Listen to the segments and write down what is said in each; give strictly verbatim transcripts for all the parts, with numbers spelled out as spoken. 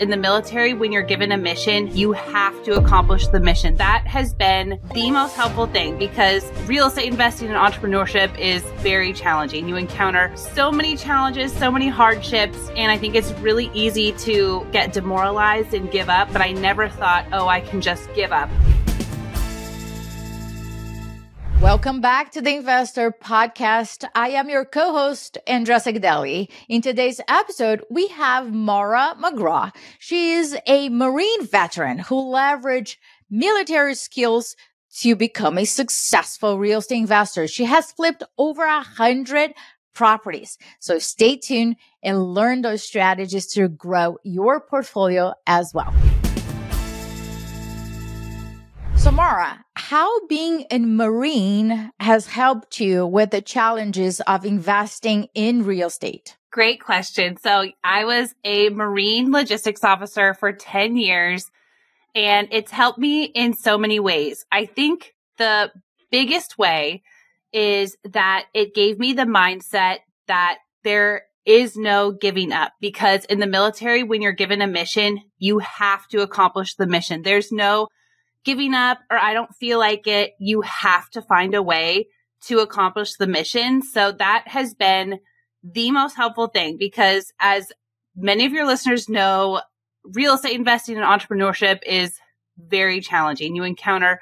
In the military, when you're given a mission, you have to accomplish the mission. That has been the most helpful thing because real estate investing and entrepreneurship is very challenging. You encounter so many challenges, so many hardships, and I think it's really easy to get demoralized and give up, but I never thought, oh, I can just give up. Welcome back to the InvestHER Podcast. I am your co-host, Andresa Gidelli. In today's episode, we have Maura McGraw. She is a Marine veteran who leveraged military skills to become a successful real estate investor. She has flipped over a hundred properties. So stay tuned and learn those strategies to grow your portfolio as well. So Maura, how being a Marine has helped you with the challenges of investing in real estate? Great question. So I was a Marine logistics officer for ten years, and it's helped me in so many ways. I think the biggest way is that it gave me the mindset that there is no giving up, because in the military, when you're given a mission, you have to accomplish the mission. There's no giving up, or I don't feel like it. You have to find a way to accomplish the mission. So that has been the most helpful thing, because as many of your listeners know, real estate investing and entrepreneurship is very challenging. You encounter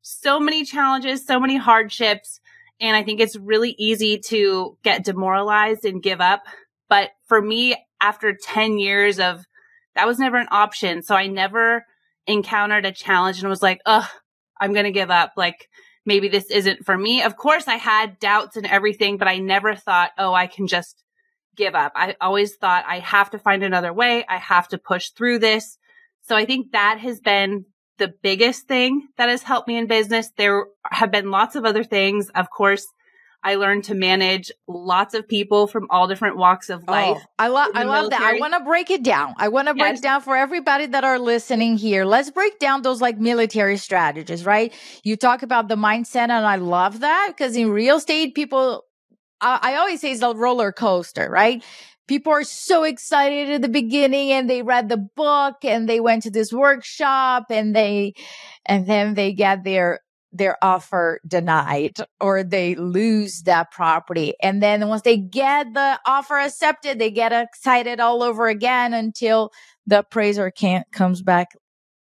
so many challenges, so many hardships, and I think it's really easy to get demoralized and give up. But for me, after ten years of that was never an option. So I never encountered a challenge and was like, oh, I'm going to give up. Like, maybe this isn't for me. Of course, I had doubts and everything, but I never thought, oh, I can just give up. I always thought I have to find another way. I have to push through this. So I think that has been the biggest thing that has helped me in business. There have been lots of other things. Of course, I learned to manage lots of people from all different walks of life. Oh, I, lo- I love that. I want to break it down. I want to break yes. down for everybody that are listening here. Let's break down those like military strategies, right? You talk about the mindset, and I love that because in real estate, people, I, I always say it's a roller coaster, right? People are so excited at the beginning, and they read the book, and they went to this workshop, and they, and then they get their their offer denied, or they lose that property. And then once they get the offer accepted, they get excited all over again until the appraiser can't comes back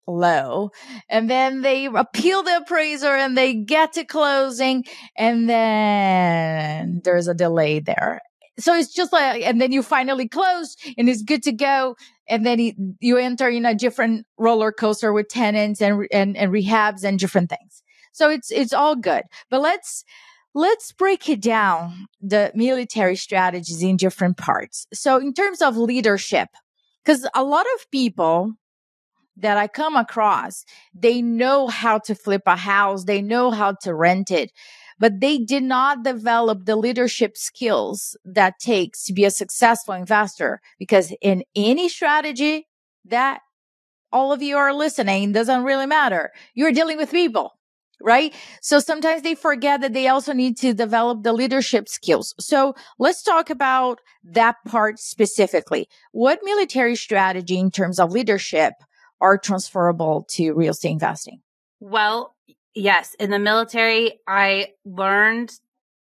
low. And then they appeal the appraiser and they get to closing, and then there's a delay there. So it's just like, and then you finally close and it's good to go. And then he, you enter in a different roller coaster with tenants and, and, and rehabs and different things. So it's it's all good. But let's let's break it down, the military strategies in different parts. So in terms of leadership, because a lot of people that I come across, they know how to flip a house, they know how to rent it, but they did not develop the leadership skills that takes to be a successful investor. Because in any strategy that all of you are listening, doesn't really matter. You're dealing with people. Right? So sometimes they forget that they also need to develop the leadership skills. So let's talk about that part specifically. What military strategy in terms of leadership are transferable to real estate investing? Well, yes. In the military, I learned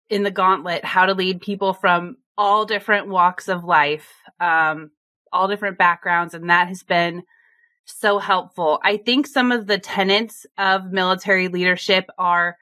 in the gauntlet how to lead people from all different walks of life, um, all different backgrounds. And that has been so helpful. I think some of the tenets of military leadership are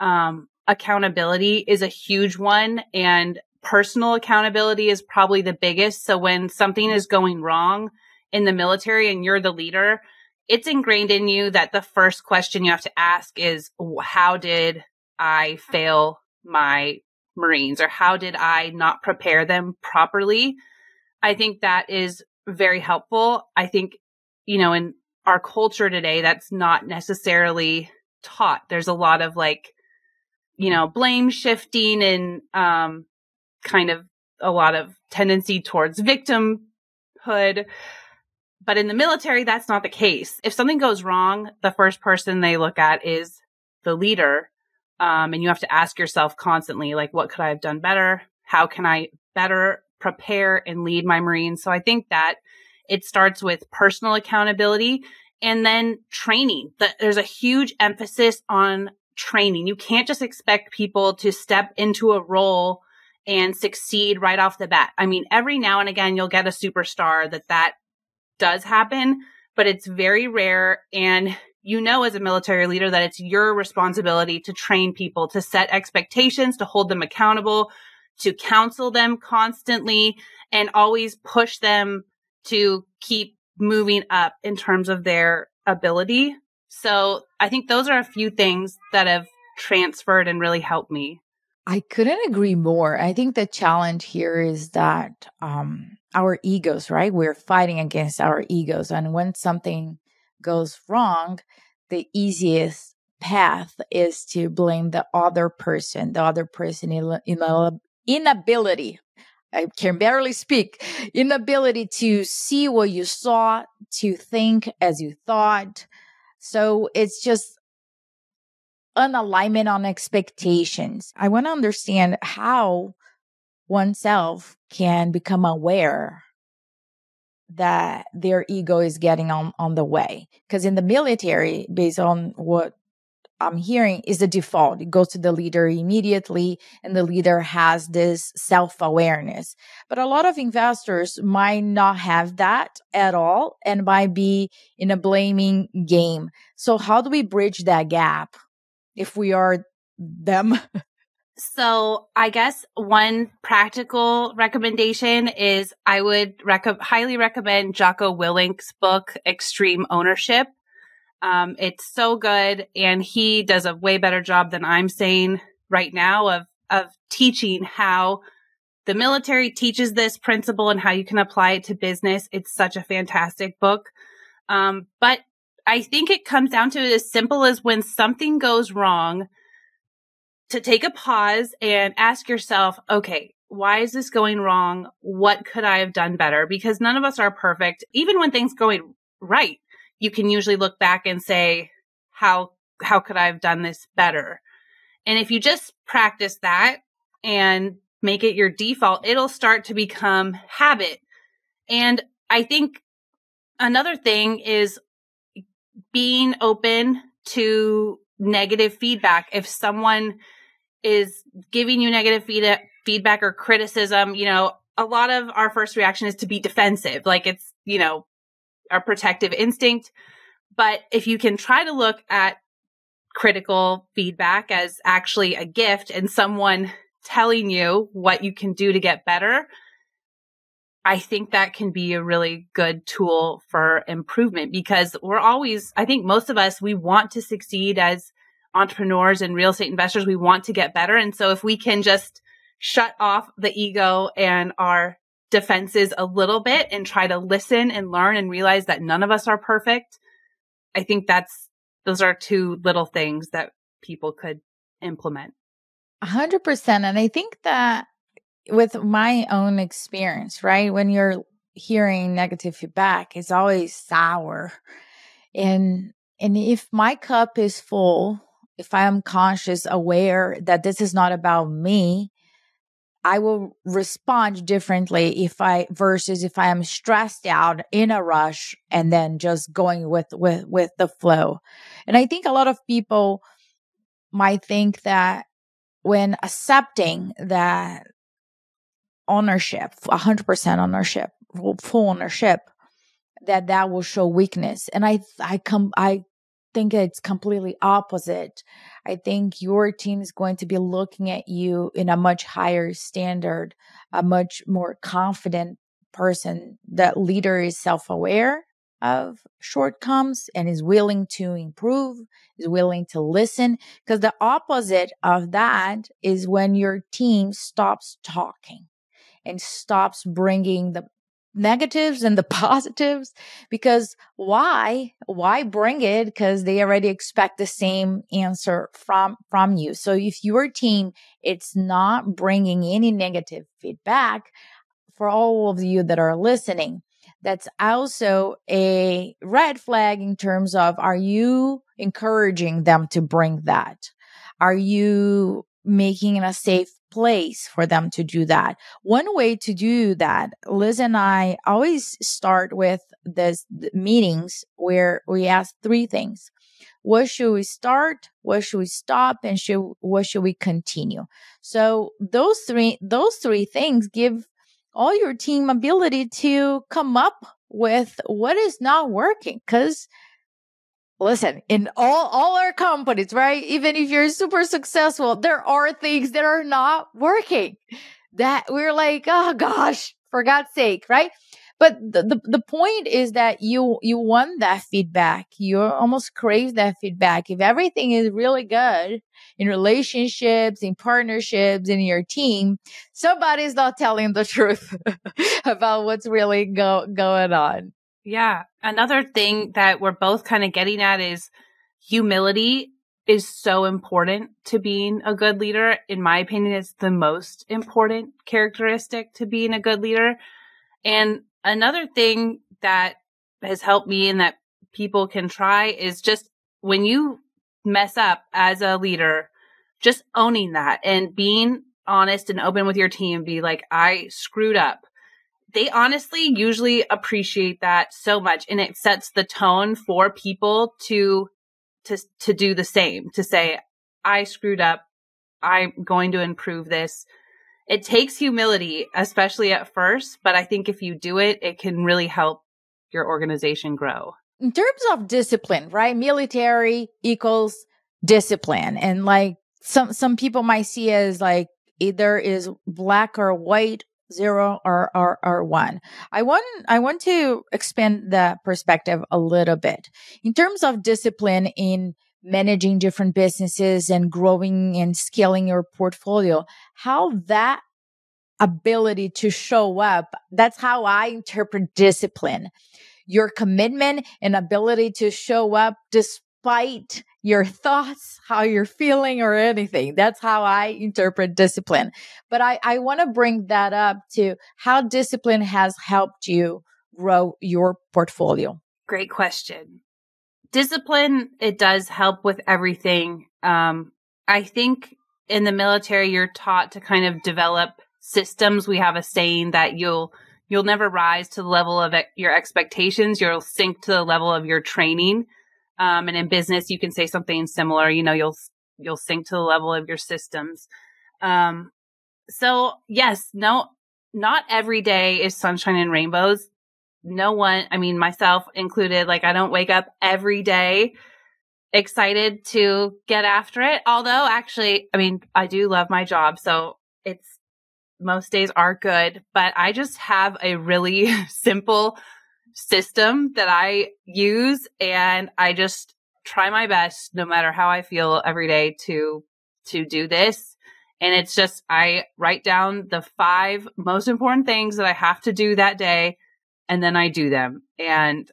um, accountability is a huge one, and personal accountability is probably the biggest. So when something is going wrong in the military and you're the leader, it's ingrained in you that the first question you have to ask is, how did I fail my Marines, or how did I not prepare them properly? I think that is very helpful. I think you know, in our culture today, that's not necessarily taught. There's a lot of like, you know, blame shifting and um, kind of a lot of tendency towards victimhood. But in the military, that's not the case. If something goes wrong, the first person they look at is the leader. Um, and you have to ask yourself constantly, like, what could I have done better? How can I better prepare and lead my Marines? So I think that It starts with personal accountability and then training. There's a huge emphasis on training. You can't just expect people to step into a role and succeed right off the bat. I mean, every now and again, you'll get a superstar that that does happen, but it's very rare. And you know, as a military leader, that it's your responsibility to train people, to set expectations, to hold them accountable, to counsel them constantly, and always push them to keep moving up in terms of their ability. So I think those are a few things that have transferred and really helped me. I couldn't agree more. I think the challenge here is that um, our egos, right? We're fighting against our egos. And when something goes wrong, the easiest path is to blame the other person, the other person in, in inability. I can barely speak. Inability to see what you saw, to think as you thought. So it's just an alignment on expectations. I want to understand how oneself can become aware that their ego is getting on, on the way. Because in the military, based on what I'm hearing, is the default. It goes to the leader immediately, and the leader has this self-awareness. But a lot of investors might not have that at all and might be in a blaming game. So how do we bridge that gap if we are them? So I guess one practical recommendation is I would rec- highly recommend Jocko Willink's book, Extreme Ownership. Um, it's so good, and he does a way better job than I'm saying right now of of teaching how the military teaches this principle and how you can apply it to business. It's such a fantastic book. Um, but I think it comes down to it as simple as when something goes wrong, to take a pause and ask yourself, okay, why is this going wrong? What could I have done better? Because none of us are perfect. Even when things go right, you can usually look back and say, how how could I have done this better? And if you just practice that and make it your default, it'll start to become habit. And I think another thing is being open to negative feedback. If someone is giving you negative feed- feedback or criticism, you know, a lot of our first reaction is to be defensive. Like it's, you know, our protective instinct. But if you can try to look at critical feedback as actually a gift and someone telling you what you can do to get better, I think that can be a really good tool for improvement, because we're always, I think most of us, we want to succeed as entrepreneurs and real estate investors. We want to get better. And so if we can just shut off the ego and our defenses a little bit and try to listen and learn and realize that none of us are perfect, I think that's, those are two little things that people could implement. A hundred percent. And I think that with my own experience, right? When you're hearing negative feedback, it's always sour. And and if my cup is full, if I am conscious, aware that this is not about me, I will respond differently if I versus if I am stressed out in a rush and then just going with with, with the flow. And I think a lot of people might think that when accepting that ownership, one hundred percent ownership, full ownership, that that will show weakness. And I, I come, I think it's completely opposite. I think your team is going to be looking at you in a much higher standard, a much more confident person. That leader is self-aware of shortcomings and is willing to improve, is willing to listen. Because the opposite of that is when your team stops talking and stops bringing the negatives and the positives, because why, why bring it? Because they already expect the same answer from, from you. So if your team, it's not bringing any negative feedback, for all of you that are listening, that's also a red flag in terms of, are you encouraging them to bring that? Are you making it a safe place for them to do that. One way to do that, Liz and I always start with this meetings where we ask three things. What should we start? What should we stop? And should, what should we continue? So those three, those three things give all your team ability to come up with what is not working. Because listen, in all, all our companies, right? Even if you're super successful, there are things that are not working that we're like, oh gosh, for God's sake, right? But the, the, the point is that you, you want that feedback. You almost crave that feedback. If everything is really good in relationships, in partnerships, in your team, somebody's not telling the truth about what's really go, going on. Yeah. Another thing that we're both kind of getting at is humility is so important to being a good leader. In my opinion, it's the most important characteristic to being a good leader. And another thing that has helped me and that people can try is just when you mess up as a leader, just owning that and being honest and open with your team. Be like, I screwed up. They honestly usually appreciate that so much. And it sets the tone for people to, to, to do the same, to say, I screwed up. I'm going to improve this. It takes humility, especially at first, but I think if you do it, it can really help your organization grow. In terms of discipline, right? Military equals discipline. And like some, some people might see it as like either is black or white, zero or, or, or one. I want, I want to expand the perspective a little bit. In terms of discipline in managing different businesses and growing and scaling your portfolio, how that ability to show up, that's how I interpret discipline. Your commitment and ability to show up despite your thoughts, how you're feeling or anything. That's how I interpret discipline. But I, I want to bring that up to how discipline has helped you grow your portfolio. Great question. Discipline, it does help with everything. Um, I think in the military, you're taught to kind of develop systems. We have a saying that you'll you'll never rise to the level of e- your expectations. You'll sink to the level of your training. Um, and in business, you can say something similar. You know, you'll you'll sink to the level of your systems. Um, so yes, no, not every day is sunshine and rainbows. No one, I mean, myself included, like I don't wake up every day excited to get after it. Although actually, I mean, I do love my job. So it's most days are good, but I just have a really simple system that I use. And I just try my best no matter how I feel every day to, to do this. And it's just, I write down the five most important things that I have to do that day. And then I do them. And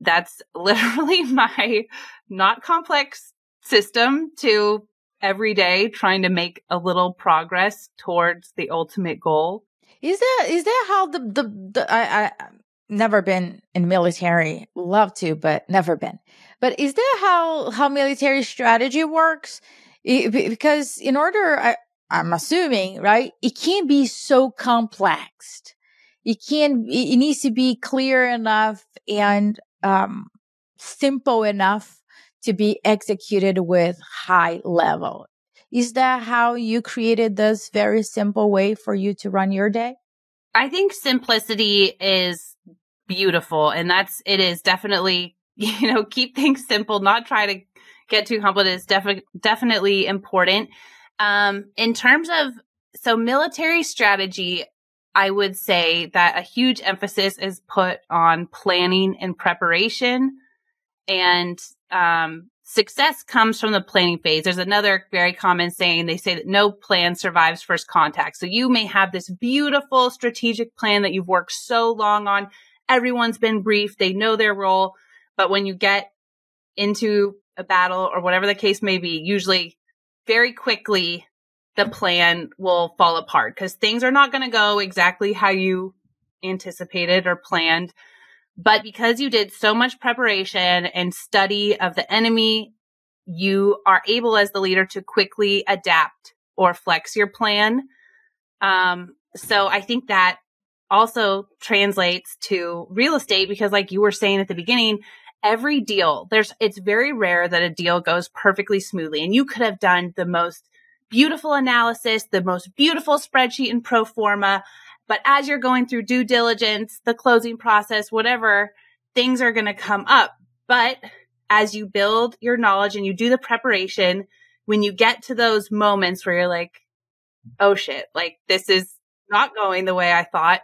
that's literally my not complex system to every day trying to make a little progress towards the ultimate goal. Is that, is that how the, the, the I, I never been in military, love to, but never been. But is that how, how military strategy works? It, because in order, I, I'm assuming, right, it can't be so complex. It can, it needs to be clear enough and um, simple enough to be executed with high level. Is that how you created this very simple way for you to run your day? I think simplicity is beautiful, and that's, it is definitely, you know, keep things simple, not try to get too complicated. It's defi- definitely important. Um, in terms of, so military strategy, I would say that a huge emphasis is put on planning and preparation, and um, success comes from the planning phase. There's another very common saying. They say that no plan survives first contact. So you may have this beautiful strategic plan that you've worked so long on. Everyone's been briefed. They know their role. But when you get into a battle or whatever the case may be, usually very quickly, the plan will fall apart because things are not going to go exactly how you anticipated or planned. But because you did so much preparation and study of the enemy, you are able as the leader to quickly adapt or flex your plan. Um, so I think that also translates to real estate because, like you were saying at the beginning, every deal, there's it's very rare that a deal goes perfectly smoothly. And you could have done the most beautiful analysis, the most beautiful spreadsheet and pro forma. But as you're going through due diligence, the closing process, whatever, things are going to come up. But as you build your knowledge and you do the preparation, when you get to those moments where you're like, oh shit, like this is not going the way I thought,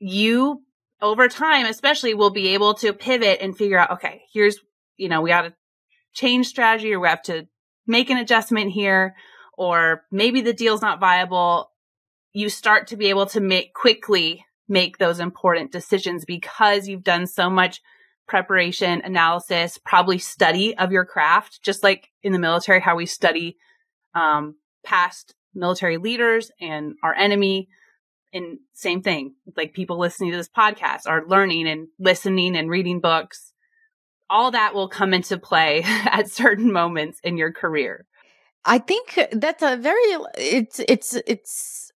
you over time, especially, will be able to pivot and figure out, okay, here's, you know, we ought to change strategy, or we have to make an adjustment here, or maybe the deal's not viable. You start to be able to make quickly make those important decisions because you've done so much preparation, analysis, probably study of your craft, just like in the military, how we study um, past military leaders and our enemy. And same thing, like people listening to this podcast are learning and listening and reading books. All that will come into play at certain moments in your career. I think that's a very, it's, it's, it's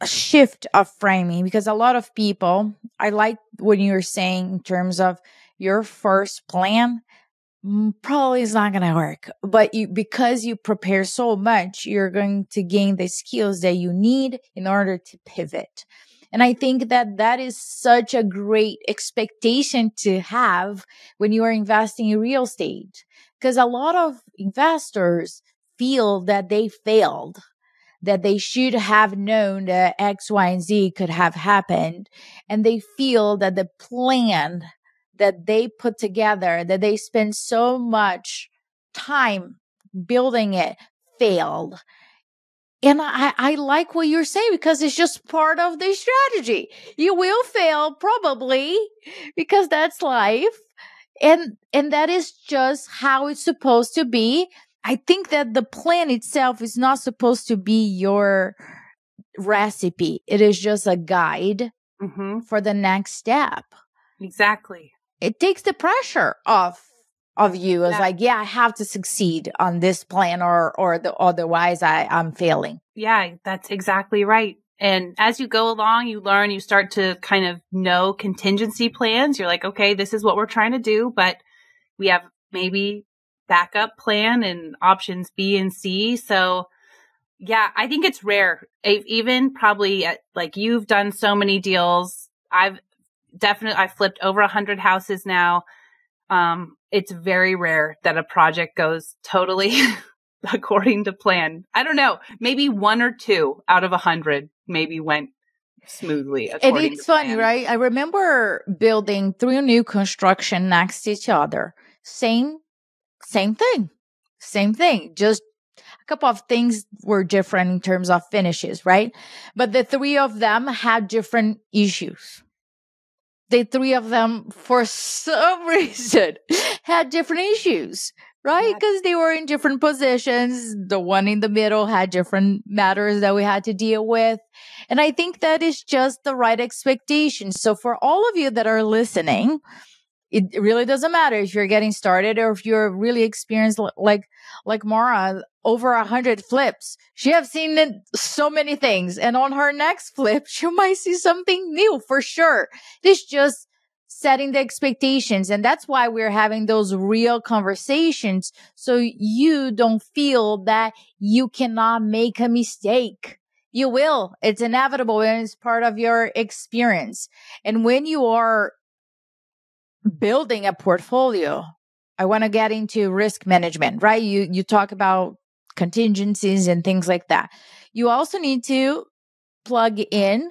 a shift of framing, because a lot of people, I like what you were saying in terms of your first plan probably is not going to work, but you, because you prepare so much, you're going to gain the skills that you need in order to pivot. And I think that that is such a great expectation to have when you are investing in real estate, because a lot of investors feel that they failed, that they should have known that X, Y, and Z could have happened. And they feel that the plan that they put together, that they spend so much time building it, failed. And I, I like what you're saying, because it's just part of the strategy. You will fail probably, because that's life. And, and that is just how it's supposed to be. I think that the plan itself is not supposed to be your recipe. It is just a guide mm-hmm. for the next step. Exactly. It takes the pressure off of you. It's yeah. like, yeah, I have to succeed on this plan, or or the, otherwise I, I'm failing. Yeah, that's exactly right. And as you go along, you learn, you start to kind of know contingency plans. You're like, okay, this is what we're trying to do, but we have maybe backup plan and options B and C. So yeah, I think it's rare. I've even probably at, like you've done so many deals. I've Definitely, I flipped over one hundred houses now. Um, it's very rare that a project goes totally according to plan. I don't know, maybe one or two out of one hundred maybe went smoothly according to plan. And it's funny, right? I remember building three new construction next to each other. Same, same thing, same thing. Just a couple of things were different in terms of finishes, right? But the three of them had different issues. The three of them, for some reason, had different issues, right? Because they were in different positions. The one in the middle had different matters that we had to deal with. And I think that is just the right expectation. So for all of you that are listening, it really doesn't matter if you're getting started or if you're really experienced, like like Maura, over one hundred flips. She has seen so many things. And on her next flip, she might see something new for sure. It's just setting the expectations. And that's why we're having those real conversations, so you don't feel that you cannot make a mistake. You will. It's inevitable, and it's part of your experience. And when you are building a portfolio, I want to get into risk management, right? You you talk about contingencies and things like that. You also need to plug in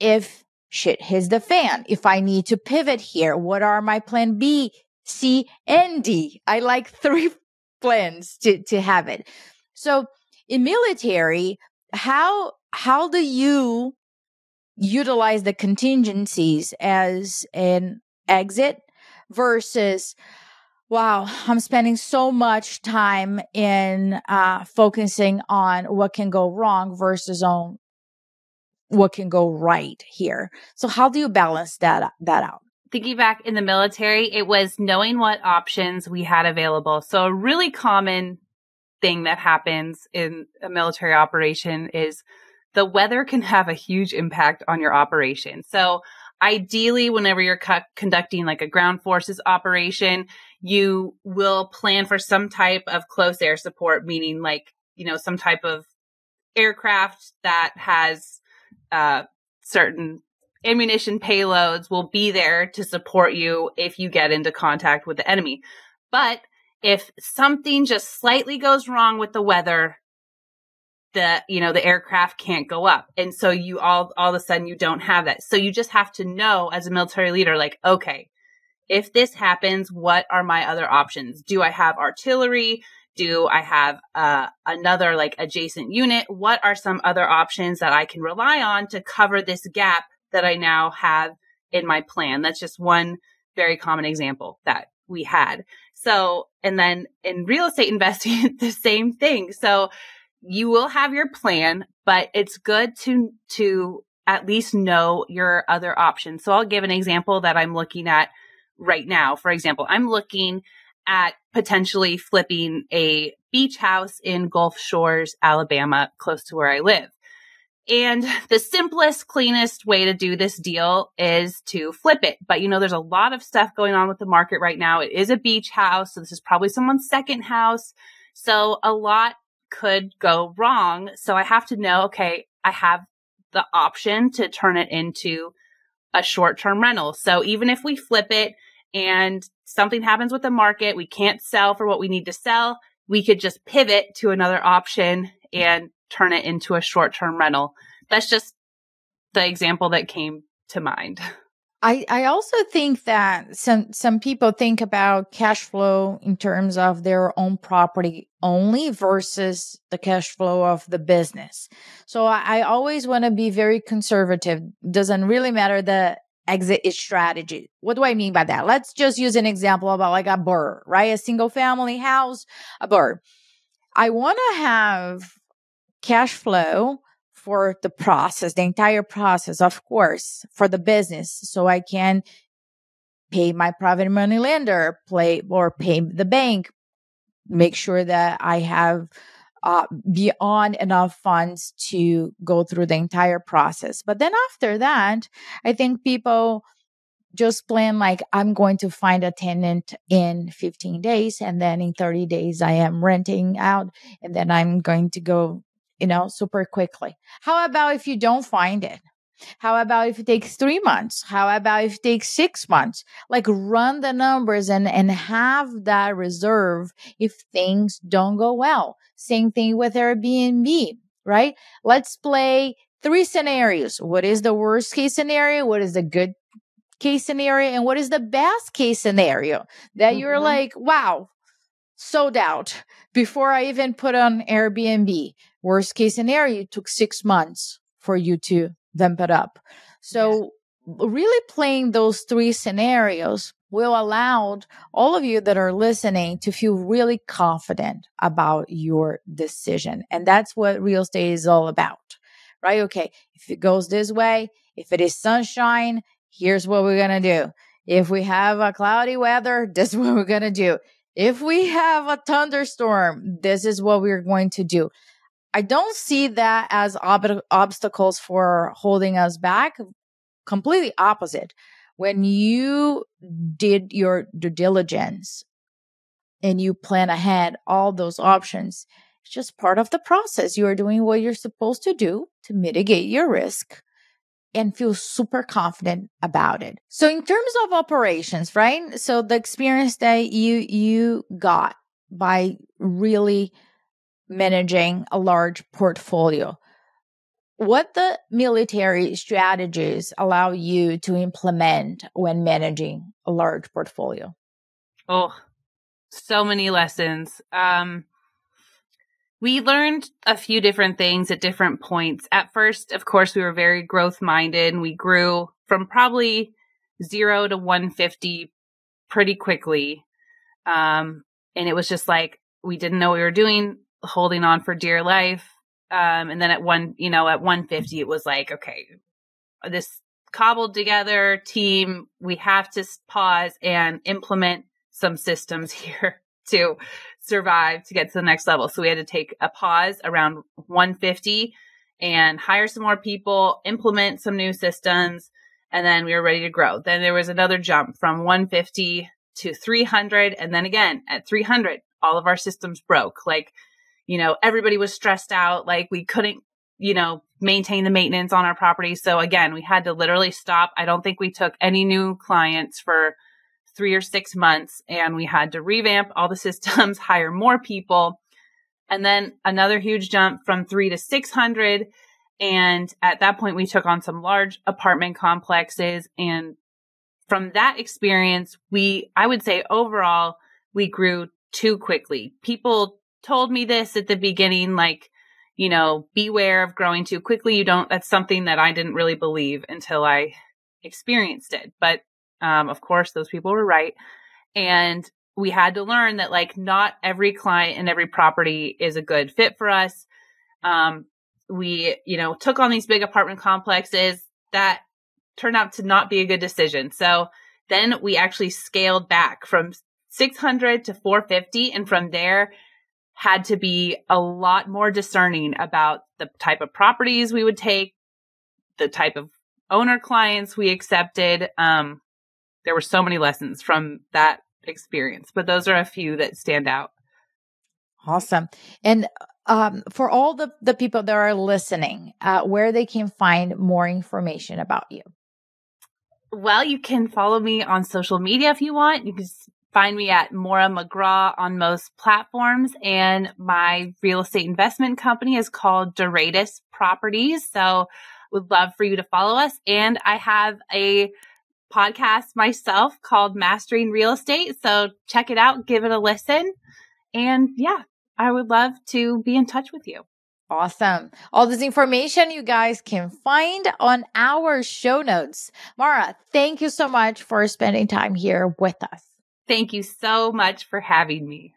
if shit hits the fan, if I need to pivot here, what are my plan B, C, and D? I like three plans to, to have it. So in military, how how do you utilize the contingencies as an exit versus, wow, I'm spending so much time in uh, focusing on what can go wrong versus on what can go right here. So how do you balance that that out? Thinking back in the military, it was knowing what options we had available. So a really common thing that happens in a military operation is the weather can have a huge impact on your operation. So ideally, whenever you're co- conducting like a ground forces operation, you will plan for some type of close air support, meaning like, you know, some type of aircraft that has uh, certain ammunition payloads will be there to support you if you get into contact with the enemy. But if something just slightly goes wrong with the weather, the, you know, the aircraft can't go up. And so you all, all of a sudden you don't have that. So you just have to know as a military leader, like, okay, if this happens, what are my other options? Do I have artillery? Do I have uh, another like adjacent unit? What are some other options that I can rely on to cover this gap that I now have in my plan? That's just one very common example that we had. So, and then in real estate investing, it's the same thing. So you will have your plan, but it's good to to at least know your other options. So I'll give an example that I'm looking at right now. For example, I'm looking at potentially flipping a beach house in Gulf Shores, Alabama, close to where I live. And the simplest, cleanest way to do this deal is to flip it. But, you know, there's a lot of stuff going on with the market right now. It is a beach house, so this is probably someone's second house. So a lot could go wrong. So I have to know, okay, I have the option to turn it into a short-term rental. So even if we flip it, and something happens with the market, we can't sell for what we need to sell, we could just pivot to another option and turn it into a short-term rental. That's just the example that came to mind. I, I also think that some, some people think about cash flow in terms of their own property only versus the cash flow of the business. So I, I always want to be very conservative. Doesn't really matter the exit strategy. What do I mean by that? Let's just use an example about like a burr, right? A single family house, a burr. I want to have cash flow for the process, the entire process, of course, for the business. So I can pay my private money lender, play or pay the bank, make sure that I have uh, beyond enough funds to go through the entire process. But then after that, I think people just plan like, I'm going to find a tenant in fifteen days. And then in thirty days, I am renting out. And then I'm going to go, you know, super quickly. How about if you don't find it? How about if it takes three months? How about if it takes six months? Like run the numbers and, and have that reserve if things don't go well. Same thing with Airbnb, right? Let's play three scenarios. What is the worst case scenario? What is the good case scenario? And what is the best case scenario that mm-hmm. you're like, wow, sold out before I even put on Airbnb. Worst case scenario, it took six months for you to vamp it up. So yeah. Really playing those three scenarios will allow all of you that are listening to feel really confident about your decision. And that's what real estate is all about, right? Okay, if it goes this way, if it is sunshine, here's what we're going to do. If we have a cloudy weather, this is what we're going to do. If we have a thunderstorm, this is what we're going to do. I don't see that as ob- obstacles for holding us back. Completely opposite. When you did your due diligence and you plan ahead all those options, it's just part of the process. You are doing what you're supposed to do to mitigate your risk and feel super confident about it. So in terms of operations, right? So the experience that you you got by really managing a large portfolio. What the military strategies allow you to implement when managing a large portfolio? Oh, so many lessons. Um, we learned a few different things at different points. At first, of course, we were very growth-minded and we grew from probably zero to one hundred fifty pretty quickly. Um, and it was just like, we didn't know what we were doing. Holding on for dear life. Um, and then at one, you know, at one fifty, it was like, okay, this cobbled together team, we have to pause and implement some systems here to survive to get to the next level. So we had to take a pause around one fifty and hire some more people, implement some new systems, and then we were ready to grow. Then there was another jump from one fifty to three hundred. And then again, at three hundred, all of our systems broke. Like, you know, everybody was stressed out. Like we couldn't, you know, maintain the maintenance on our property. So again, we had to literally stop. I don't think we took any new clients for three or six months. And we had to revamp all the systems, hire more people. And then another huge jump from three to six hundred. And at that point, we took on some large apartment complexes. And from that experience, we, I would say overall, we grew too quickly. People told me this at the beginning, like, you know, beware of growing too quickly. You don't, that's something that I didn't really believe until I experienced it. But um, of course, those people were right. And we had to learn that, like, not every client and every property is a good fit for us. Um, we, you know, took on these big apartment complexes that turned out to not be a good decision. So then we actually scaled back from six hundred to four fifty. And from there, had to be a lot more discerning about the type of properties we would take, the type of owner clients we accepted. Um, there were so many lessons from that experience, but those are a few that stand out. Awesome. And um, for all the, the people that are listening, uh, where they can find more information about you? Well, you can follow me on social media if you want. You can find me at Maura McGraw on most platforms, and my real estate investment company is called Doradis Properties. So would love for you to follow us. And I have a podcast myself called Mastering Real Estate. So check it out, give it a listen. And yeah, I would love to be in touch with you. Awesome. All this information you guys can find on our show notes. Maura, thank you so much for spending time here with us. Thank you so much for having me.